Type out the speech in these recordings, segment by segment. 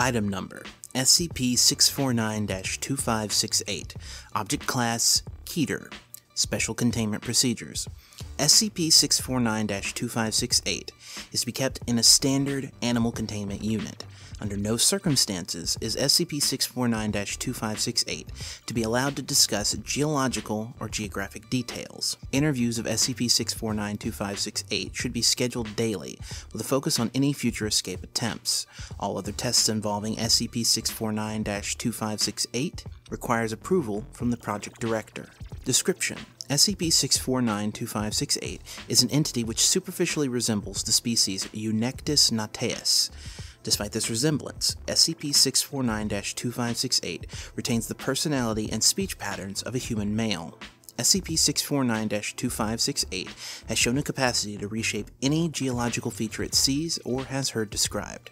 Item number, SCP-649-2568. Object class, Keter. Special containment procedures. SCP-649-2568 is to be kept in a standard animal containment unit. Under no circumstances is SCP-649-2568 to be allowed to discuss geological or geographic details. Interviews of SCP-649-2568 should be scheduled daily, with a focus on any future escape attempts. All other tests involving SCP-649-2568 requires approval from the project director. Description: SCP-649-2568 is an entity which superficially resembles the species Eunectes notaeus. Despite this resemblance, SCP-649-2568 retains the personality and speech patterns of a human male. SCP-649-2568 has shown a capacity to reshape any geological feature it sees or has heard described.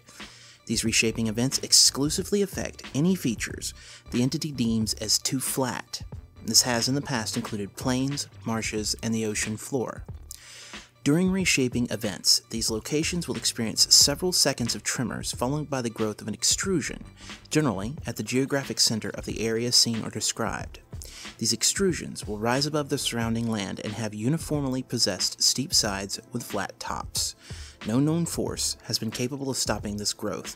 These reshaping events exclusively affect any features the entity deems as too flat. This has in the past included plains, marshes, and the ocean floor. During reshaping events, these locations will experience several seconds of tremors followed by the growth of an extrusion, generally at the geographic center of the area seen or described. These extrusions will rise above the surrounding land and have uniformly possessed steep sides with flat tops. No known force has been capable of stopping this growth,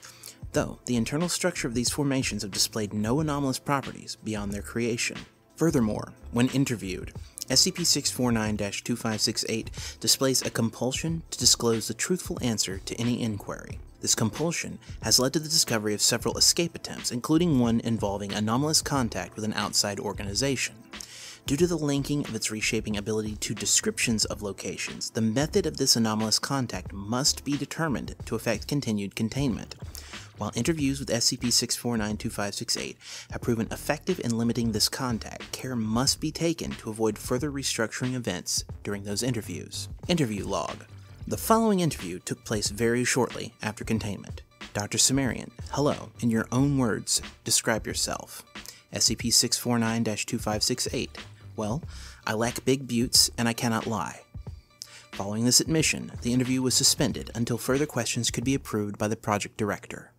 though the internal structure of these formations have displayed no anomalous properties beyond their creation. Furthermore, when interviewed, SCP-649-2568 displays a compulsion to disclose the truthful answer to any inquiry. This compulsion has led to the discovery of several escape attempts, including one involving anomalous contact with an outside organization. Due to the linking of its reshaping ability to descriptions of locations, the method of this anomalous contact must be determined to affect continued containment. While interviews with SCP-649-2568 have proven effective in limiting this contact, care must be taken to avoid further restructuring events during those interviews. Interview log. The following interview took place very shortly after containment. Dr. Cimmerian, hello. In your own words, describe yourself. SCP-649-2568. Well, I lack big buttes and I cannot lie. Following this admission, the interview was suspended until further questions could be approved by the project director.